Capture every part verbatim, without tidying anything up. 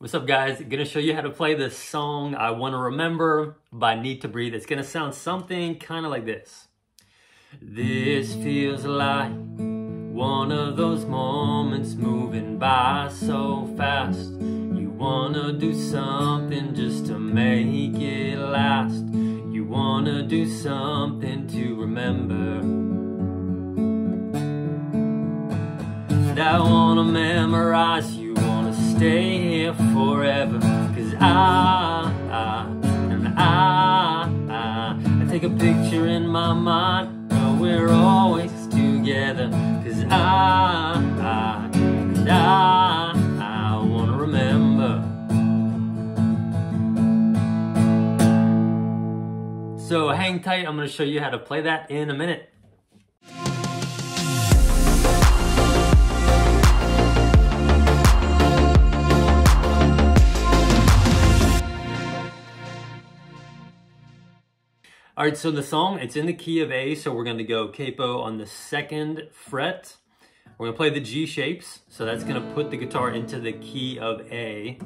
What's up, guys? I'm gonna show you how to play this song, I Wanna Remember by Need to Breathe. It's gonna sound something kind of like this. This feels like one of those moments moving by so fast. You wanna do something just to make it last. You wanna do something to remember. I wanna memorize, you wanna stay here forever. Cause I, I, and I, I, I take a picture in my mind, but we're always together. Cause I, I, and I, I wanna remember. So hang tight, I'm gonna show you how to play that in a minute. All right, so the song, it's in the key of A, so we're gonna go capo on the second fret. We're gonna play the G shapes, so that's gonna put the guitar into the key of A.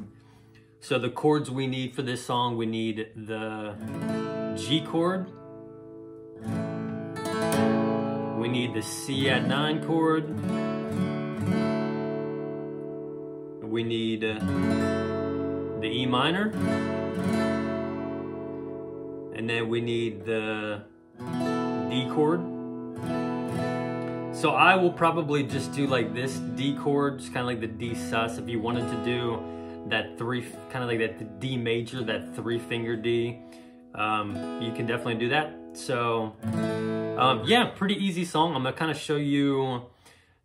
So the chords we need for this song, we need the G chord, we need the C at nine chord, we need the E minor, and then we need the D chord. So I will probably just do like this D chord, just kind of like the D sus. If you wanted to do that three, kind of like that D major, that three finger D, um, you can definitely do that. So um, yeah, pretty easy song. I'm gonna kind of show you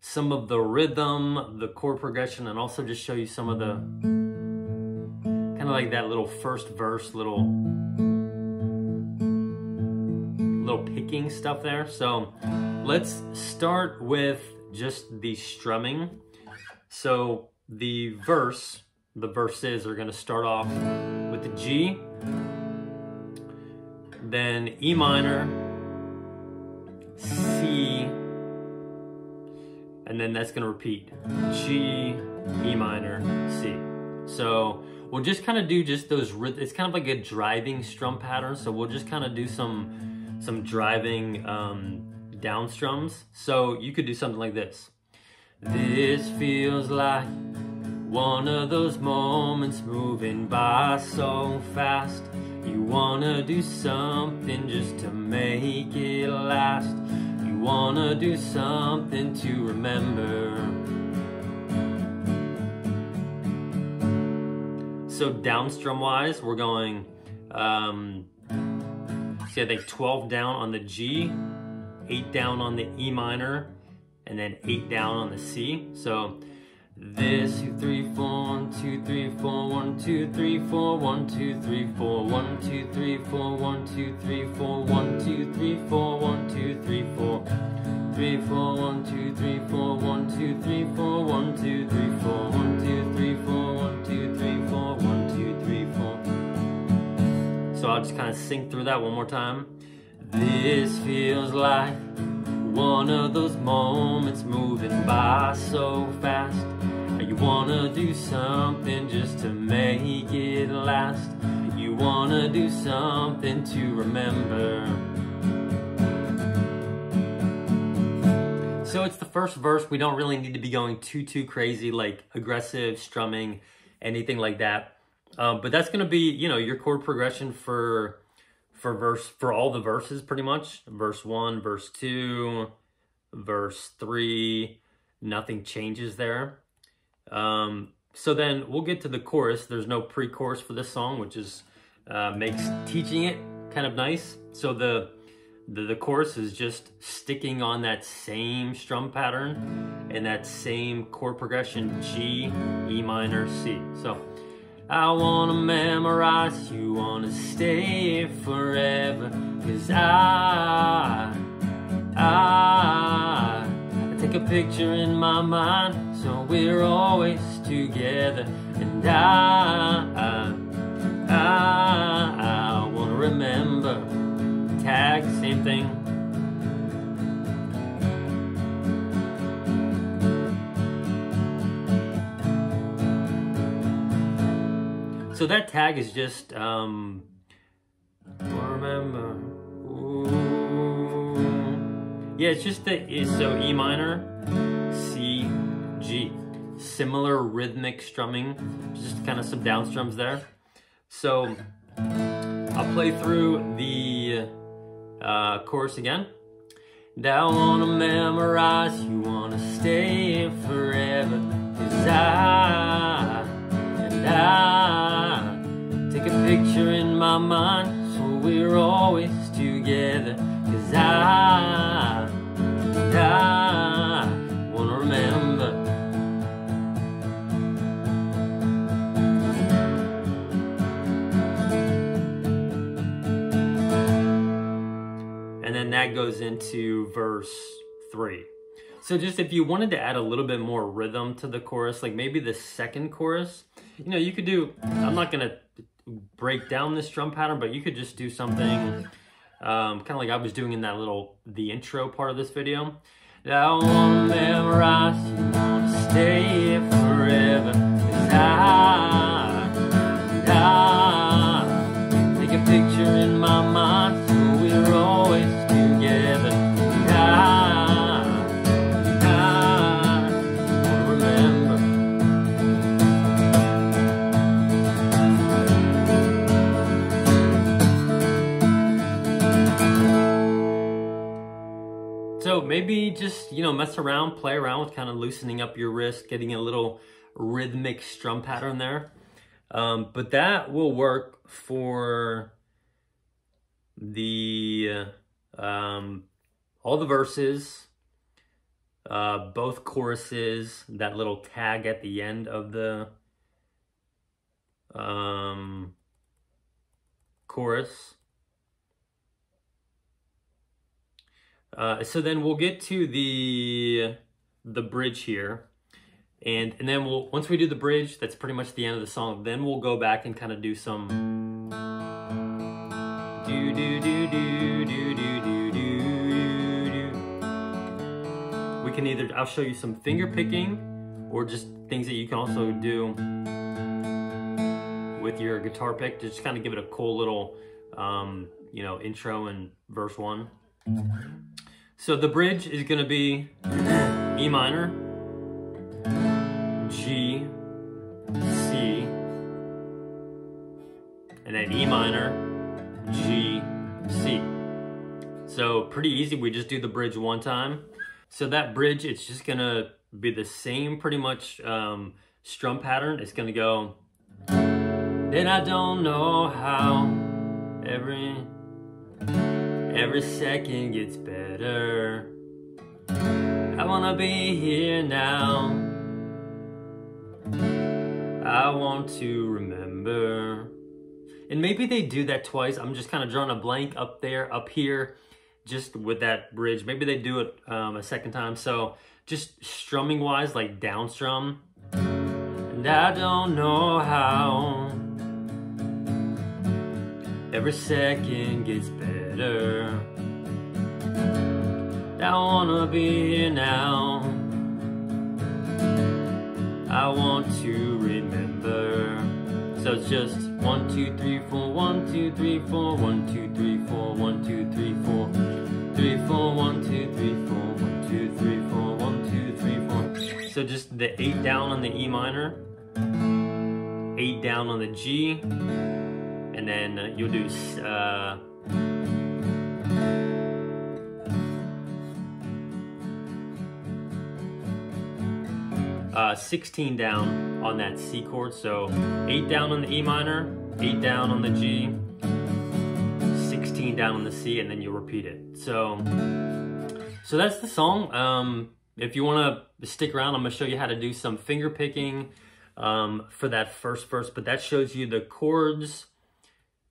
some of the rhythm, the chord progression, and also just show you some of the, kind of like that little first verse, little, little picking stuff there. So let's start with just the strumming. So the verse, the verses are gonna start off with the G, then E minor, C, and then that's gonna repeat. G, E minor, C. So we'll just kind of do just those, it's kind of like a driving strum pattern. So we'll just kind of do some some driving um, down strums. So you could do something like this. This feels like one of those moments moving by so fast. You wanna do something just to make it last. You wanna do something to remember. So down strum wise, we're going um, see, I think twelve down on the G, eight down on the E minor, and then eight down on the C. So this, two, three, four, one, two, three, four, one, two, three, four, one, two, three, four, one, two, three, four, one, two, three, four, one, two, three, four, one, two, three, four, three, four, one, two, three, four, one, two, three, four, one, two, three, four, one, two, three, four, one, two, three, four, one, two, three, four. So I'll just kind of sing through that one more time. This feels like one of those moments moving by so fast. You wanna do something just to make it last. You wanna do something to remember. So it's the first verse. We don't really need to be going too, too crazy, like aggressive strumming, anything like that. Uh, but that's going to be, you know, your chord progression for for verse for all the verses pretty much. Verse one, verse two, verse three, nothing changes there. Um, so then we'll get to the chorus. There's no pre-chorus for this song, which is uh, makes teaching it kind of nice. So the, the the chorus is just sticking on that same strum pattern and that same chord progression, G, E minor, C. So I wanna memorize, you wanna stay here forever. Cause I, I, I take a picture in my mind, so we're always together. And I, I, I, I wanna remember. Tag, same thing. So that tag is just, um, remember. Ooh. Yeah, it's just the, it's so E minor, C, G. Similar rhythmic strumming, just kind of some down strums there. So I'll play through the uh, chorus again. Now I wanna memorize, you wanna stay in forever. Cause I, and I, take a picture in my mind so we're always together. Cause I, and I, wanna remember. And then that goes into verse three. So just if you wanted to add a little bit more rhythm to the chorus, like maybe the second chorus, you know, you could do, I'm not going to break down this drum pattern, but you could just do something um, kind of like I was doing in that little, the intro part of this video. I wanna memorize, you wanna stay here forever. Cause I, I, take a picture in my mind so we're always together. I, So maybe just, you know, mess around, play around with kind of loosening up your wrist, getting a little rhythmic strum pattern there. Um, but that will work for the, um, all the verses, uh, both choruses, that little tag at the end of the um, chorus. Uh, so then we'll get to the the bridge here, and and then we'll once we do the bridge, that's pretty much the end of the song. Then we'll go back and kind of do some do do do do do do do do. We can either I'll show you some finger picking, or just things that you can also do with your guitar pick to just kind of give it a cool little um, you know intro and verse one. So the bridge is going to be E minor, G, C, and then E minor, G, C. So pretty easy, we just do the bridge one time. So that bridge, it's just going to be the same pretty much um, strum pattern. It's going to go, then I don't know how every... Every second gets better. I wanna be here now. I want to remember. And maybe they do that twice. I'm just kind of drawing a blank up there, up here, just with that bridge. Maybe they do it um, a second time. So just strumming wise, like down strum. And I don't know how. Every second gets better. I wanna be here now. I want to remember. So it's just one, two, three, four, one, two, three, four, one, two, three, four, one, two, three, four, three, four, one, two, three, four, one, two, three, four, one, two, three, four. So just the eight down on the E minor, eight down on the G. And then uh, you'll do uh, uh, sixteen down on that C chord. So eight down on the E minor, eight down on the G, sixteen down on the C, and then you'll repeat it. So, so that's the song. Um, if you want to stick around, I'm going to show you how to do some finger picking um, for that first verse. But that shows you the chords,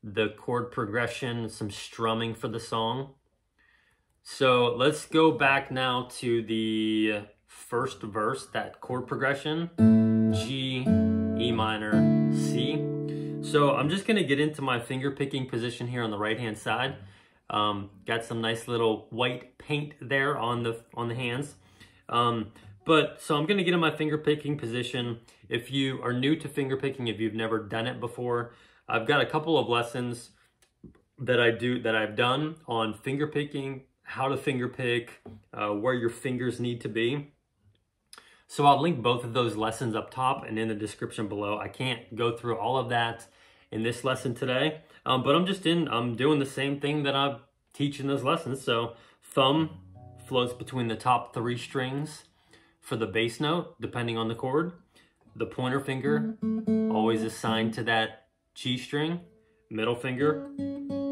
the chord progression, some strumming for the song. So let's go back now to the first verse, that chord progression, G, E minor, C. So I'm just gonna get into my finger picking position here on the right hand side. Um, got some nice little white paint there on the on the hands. Um, but so I'm gonna get in my finger picking position, If you are new to fingerpicking, if you've never done it before, I've got a couple of lessons that I do that I've done on fingerpicking, how to fingerpick, uh, where your fingers need to be. So I'll link both of those lessons up top and in the description below. I can't go through all of that in this lesson today, um, but I'm just in, I'm doing the same thing that I teach in those lessons. So thumb floats between the top three strings for the bass note, depending on the chord. The pointer finger, always assigned to that G string. Middle finger,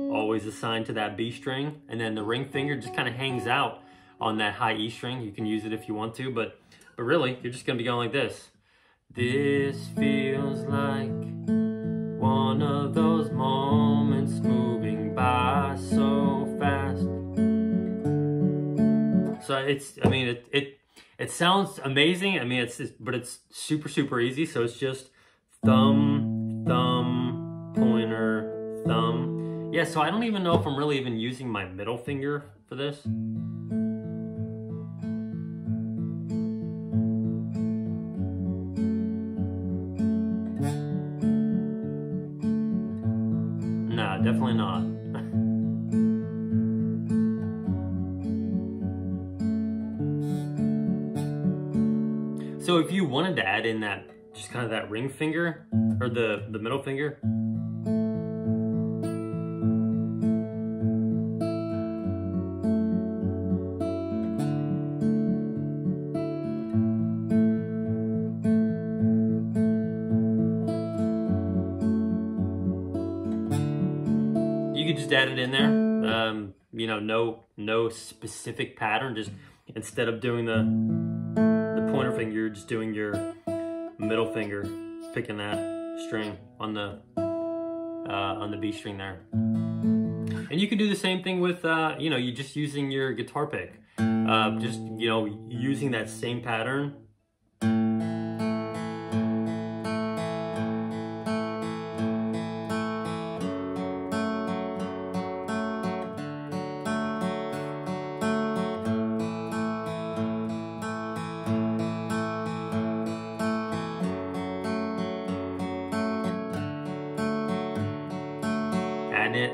always assigned to that B string. And then the ring finger just kind of hangs out on that high E string. You can use it if you want to, but But really, you're just gonna be going like this. This feels like one of those moments moving by so fast. So it's, I mean, it it, it sounds amazing. I mean, it's, it's, but it's super, super easy. So it's just thumb, thumb, pointer, thumb. Yeah, so I don't even know if I'm really even using my middle finger for this. Definitely not. So if you wanted to add in that, just kind of that ring finger or the, the middle finger. Add it in there, um, you know, no no specific pattern. Just instead of doing the the pointer finger, you're just doing your middle finger, picking that string on the uh, on the B string there. And you can do the same thing with uh, you know, you just using your guitar pick, uh, just you know, using that same pattern.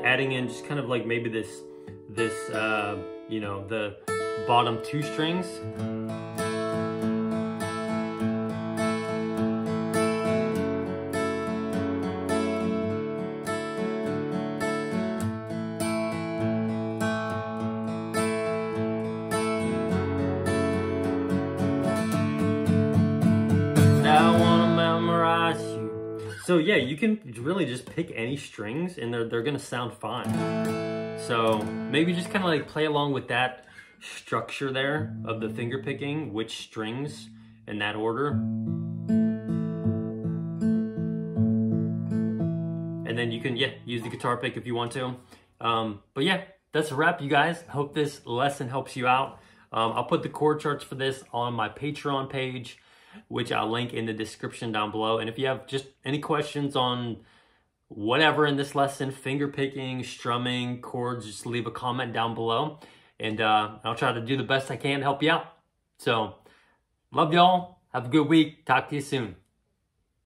Adding in just kind of like maybe this, this uh, you know, the bottom two strings. So yeah, you can really just pick any strings and they're, they're gonna sound fine. So maybe just kind of like play along with that structure there of the finger picking, which strings in that order. And then you can, yeah, use the guitar pick if you want to. Um, but yeah, that's a wrap, you guys. Hope this lesson helps you out. Um, I'll put the chord charts for this on my Patreon page, which I'll link in the description down below. And if you have just any questions on whatever in this lesson, finger picking, strumming, chords, just leave a comment down below. And uh, I'll try to do the best I can to help you out. So, love y'all. Have a good week. Talk to you soon.